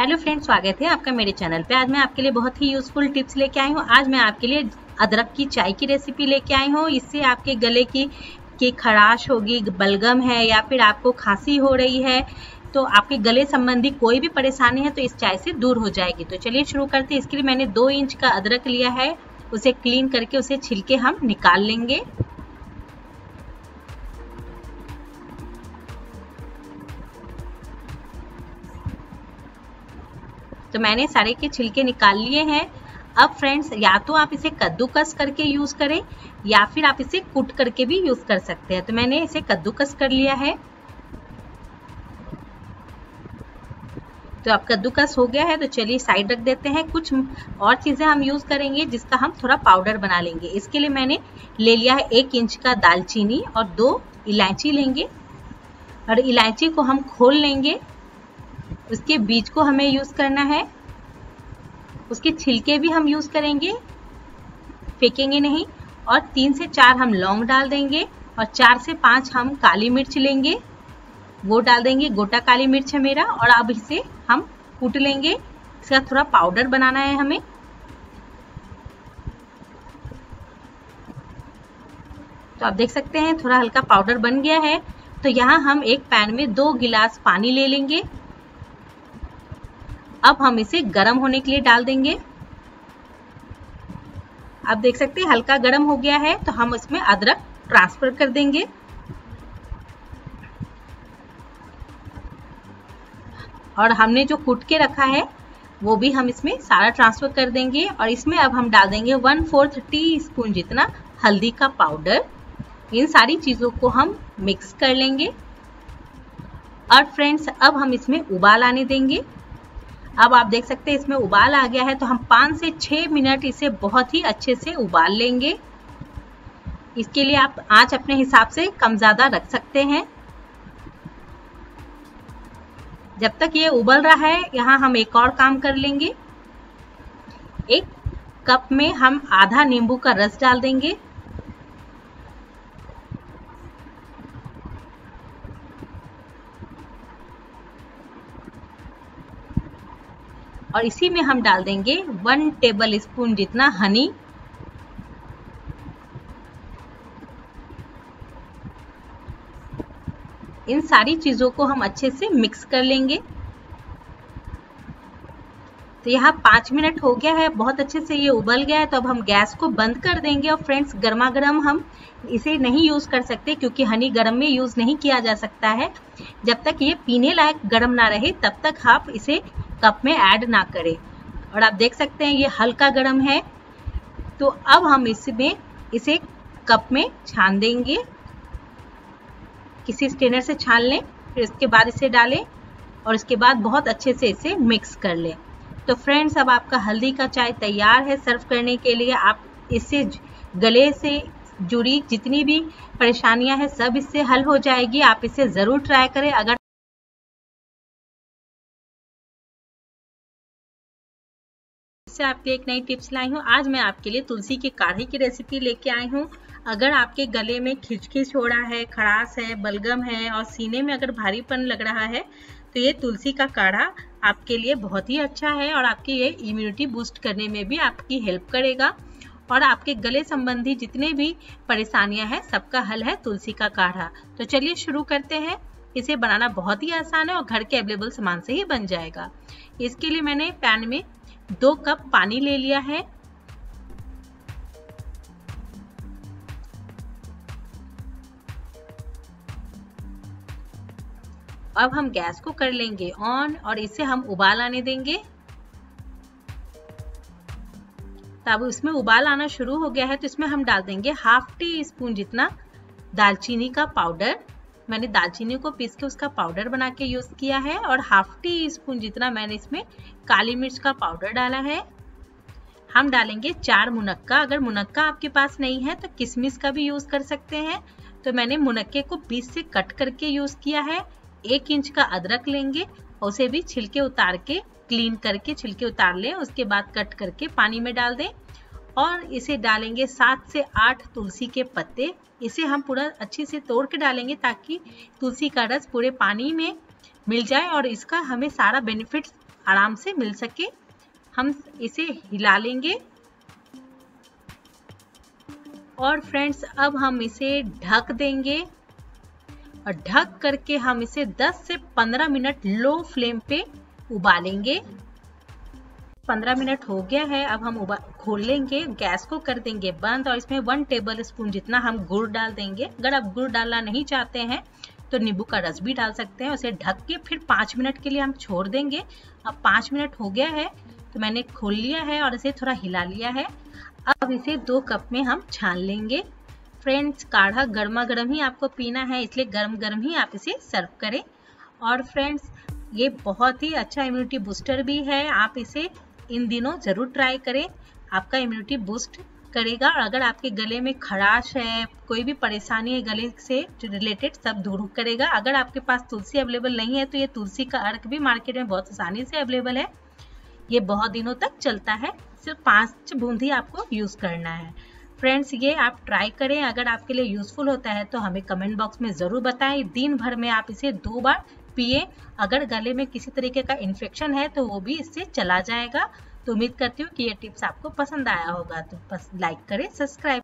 Hello friends, स्वागत है आपका मेरे चैनल पे। आज मैं आपके लिए बहुत ही यूजफुल टिप्स लेके आई हूँ। आज मैं आपके लिए अदरक की चाय की रेसिपी लेके आई हूँ। इससे आपके गले की खराश होगी, बलगम है या फिर आपको खांसी हो रही है तो आपके गले संबंधी कोई भी परेशानी है तो इस चाय से दूर हो जाएगी। तो चलिए शुरू करते हैं। इसके लिए मैंने 2 इंच का अदरक लिया है, उसे क्लीन करके उसे छिलके हम निकाल लेंगे। तो मैंने सारे के छिलके निकाल लिए हैं। अब फ्रेंड्स, या तो आप इसे कद्दूकस करके यूज़ करें या फिर आप इसे कूट करके भी यूज़ कर सकते हैं। तो मैंने इसे कद्दूकस कर लिया है। तो अब कद्दूकस हो गया है तो चलिए साइड रख देते हैं। कुछ और चीज़ें हम यूज़ करेंगे जिसका हम थोड़ा पाउडर बना लेंगे। इसके लिए मैंने ले लिया है 1 इंच का दालचीनी और 2 इलायची लेंगे और इलायची को हम खोल लेंगे। उसके बीज को हमें यूज़ करना है, उसके छिलके भी हम यूज़ करेंगे, फेंकेंगे नहीं। और 3 से 4 हम लौंग डाल देंगे और 4 से 5 हम काली मिर्च लेंगे, वो डाल देंगे। गोटा काली मिर्च है मेरा। और अब इसे हम कूट लेंगे, इसका थोड़ा पाउडर बनाना है हमें। तो आप देख सकते हैं थोड़ा हल्का पाउडर बन गया है। तो यहाँ हम एक पैन में 2 गिलास पानी ले लेंगे। अब हम इसे गर्म होने के लिए डाल देंगे। आप देख सकते हैं हल्का गर्म हो गया है तो हम इसमें अदरक ट्रांसफर कर देंगे। और हमने जो कूट के रखा है वो भी हम इसमें सारा ट्रांसफर कर देंगे। और इसमें अब हम डाल देंगे 1/4 टीस्पून जितना हल्दी का पाउडर। इन सारी चीज़ों को हम मिक्स कर लेंगे। और फ्रेंड्स, अब हम इसमें उबाल आने देंगे। अब आप देख सकते हैं इसमें उबाल आ गया है तो हम 5 से 6 मिनट इसे बहुत ही अच्छे से उबाल लेंगे। इसके लिए आप आंच अपने हिसाब से कम ज़्यादा रख सकते हैं। जब तक ये उबल रहा है यहाँ हम एक और काम कर लेंगे। 1 कप में हम आधा नींबू का रस डाल देंगे। और इसी में हम डाल देंगे 1 टेबलस्पून जितना हनी। इन सारी चीज़ों को हम अच्छे से मिक्स कर लेंगे। तो यहाँ 5 मिनट हो गया है, बहुत अच्छे से ये उबल गया है। तो अब हम गैस को बंद कर देंगे। और फ्रेंड्स, गर्मा गर्म हम इसे नहीं यूज़ कर सकते क्योंकि हनी गर्म में यूज़ नहीं किया जा सकता है। जब तक ये पीने लायक गर्म ना रहे तब तक आप इसे कप में ऐड ना करें। और आप देख सकते हैं ये हल्का गर्म है। तो अब हम इसमें इसे कप में छान देंगे, किसी स्ट्रेनर से छान लें। फिर उसके बाद इसे डालें और उसके बाद बहुत अच्छे से इसे मिक्स कर लें। तो फ्रेंड्स, अब आपका हल्दी का चाय तैयार है सर्व करने के लिए। आप इससे गले से जुड़ी जितनी भी परेशानियां हैं सब इससे हल हो जाएगी। आप इसे ज़रूर ट्राई करें। अगर से आपके एक नई टिप्स लाई हूँ। आज मैं आपके लिए तुलसी के काढ़े की रेसिपी लेके आई हूँ। अगर आपके गले में खिंचखिंच हो रहा है, खड़ास है, बलगम है और सीने में अगर भारीपन लग रहा है तो ये तुलसी का काढ़ा आपके लिए बहुत ही अच्छा है। और आपकी ये इम्यूनिटी बूस्ट करने में भी आपकी हेल्प करेगा। और आपके गले संबंधी जितने भी परेशानियाँ हैं सबका हल है तुलसी का काढ़ा। तो चलिए शुरू करते हैं। इसे बनाना बहुत ही आसान है और घर के अवेलेबल सामान से ही बन जाएगा। इसके लिए मैंने पैन में 2 कप पानी ले लिया है। अब हम गैस को कर लेंगे ऑन और इसे हम उबाल आने देंगे। तब इसमें उबाल आना शुरू हो गया है तो इसमें हम डाल देंगे 1/2 टीस्पून जितना दालचीनी का पाउडर। मैंने दालचीनी को पीस के उसका पाउडर बना के यूज़ किया है। और 1/2 टीस्पून जितना मैंने इसमें काली मिर्च का पाउडर डाला है। हम डालेंगे 4 मुनक्का। अगर मुनक्का आपके पास नहीं है तो किशमिश का भी यूज़ कर सकते हैं। तो मैंने मुनक्के को बीच से कट करके यूज़ किया है। 1 इंच का अदरक लेंगे, उसे भी छिलके उतार के क्लीन करके छिलके उतार लें। उसके बाद कट करके पानी में डाल दें। और इसे डालेंगे 7 से 8 तुलसी के पत्ते। इसे हम पूरा अच्छे से तोड़ के डालेंगे ताकि तुलसी का रस पूरे पानी में मिल जाए और इसका हमें सारा बेनिफिट्स आराम से मिल सके। हम इसे हिला लेंगे और फ्रेंड्स अब हम इसे ढक देंगे और ढक करके हम इसे 10 से 15 मिनट लो फ्लेम पे उबालेंगे। 15 मिनट हो गया है, अब हम खोल लेंगे, गैस को कर देंगे बंद और इसमें 1 टेबलस्पून जितना हम गुड़ डाल देंगे। अगर आप गुड़ डालना नहीं चाहते हैं तो नींबू का रस भी डाल सकते हैं। उसे ढक के फिर 5 मिनट के लिए हम छोड़ देंगे। अब 5 मिनट हो गया है तो मैंने खोल लिया है और इसे थोड़ा हिला लिया है। अब इसे 2 कप में हम छान लेंगे। फ्रेंड्स काढ़ा गर्मा गर्म ही आपको पीना है, इसलिए गर्म गर्म ही आप इसे सर्व करें। और फ्रेंड्स ये बहुत ही अच्छा इम्यूनिटी बूस्टर भी है, आप इसे इन दिनों ज़रूर ट्राई करें, आपका इम्यूनिटी बूस्ट करेगा। और अगर आपके गले में खराश है, कोई भी परेशानी है गले से रिलेटेड, सब दूर करेगा। अगर आपके पास तुलसी अवेलेबल नहीं है तो ये तुलसी का अर्क भी मार्केट में बहुत आसानी से अवेलेबल है। ये बहुत दिनों तक चलता है, सिर्फ 5 बूंद ही आपको यूज़ करना है। फ्रेंड्स ये आप ट्राई करें, अगर आपके लिए यूज़फुल होता है तो हमें कमेंट बॉक्स में ज़रूर बताएं। दिन भर में आप इसे 2 बार पिए। अगर गले में किसी तरीके का इन्फेक्शन है तो वो भी इससे चला जाएगा। तो उम्मीद करती हूँ कि ये टिप्स आपको पसंद आया होगा। तो बस लाइक करें, सब्सक्राइब